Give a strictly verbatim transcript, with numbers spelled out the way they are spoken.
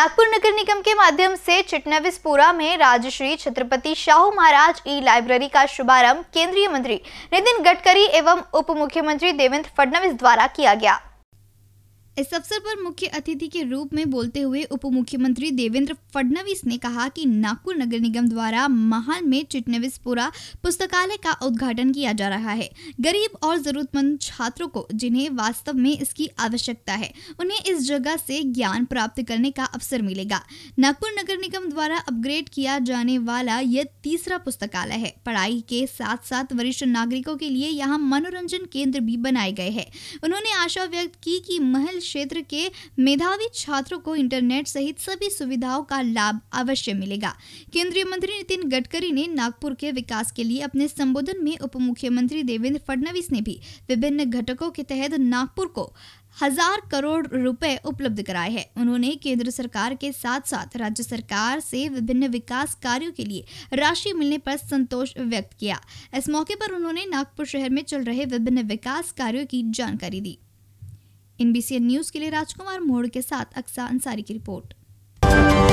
नागपुर नगर निगम के माध्यम से चिटनवीसपुरा में राजश्री छत्रपति शाहू महाराज ई लाइब्रेरी का शुभारंभ केंद्रीय मंत्री नितिन गडकरी एवं उप मुख्यमंत्री देवेंद्र फडणवीस द्वारा किया गया। इस अवसर पर मुख्य अतिथि के रूप में बोलते हुए उप मुख्यमंत्री देवेंद्र फडणवीस ने कहा कि नागपुर नगर निगम द्वारा महाल में चिटनवीसपुरा पुस्तकालय का उद्घाटन किया जा रहा है। गरीब और जरूरतमंद छात्रों को, जिन्हें वास्तव में इसकी आवश्यकता है, उन्हें इस जगह से ज्ञान प्राप्त करने का अवसर मिलेगा। नागपुर नगर निगम द्वारा अपग्रेड किया जाने वाला यह तीसरा पुस्तकालय है। पढ़ाई के साथ साथ वरिष्ठ नागरिकों के लिए यहाँ मनोरंजन केंद्र भी बनाए गए है। उन्होंने आशा व्यक्त की कि महल क्षेत्र के मेधावी छात्रों को इंटरनेट सहित सभी सुविधाओं का लाभ अवश्य मिलेगा। केंद्रीय मंत्री नितिन गडकरी ने नागपुर के विकास के लिए अपने संबोधन में उप मुख्यमंत्री देवेंद्र फडणवीस ने भी विभिन्न घटकों के तहत नागपुर को हजार करोड़ रुपए उपलब्ध कराए हैं। उन्होंने केंद्र सरकार के साथ साथ राज्य सरकार से विभिन्न विकास कार्यों के लिए राशि मिलने पर संतोष व्यक्त किया। इस मौके पर उन्होंने नागपुर शहर में चल रहे विभिन्न विकास कार्यों की जानकारी दी। I N B C N news के लिए राजकुमार मोड़ के साथ अक्सा अंसारी की रिपोर्ट।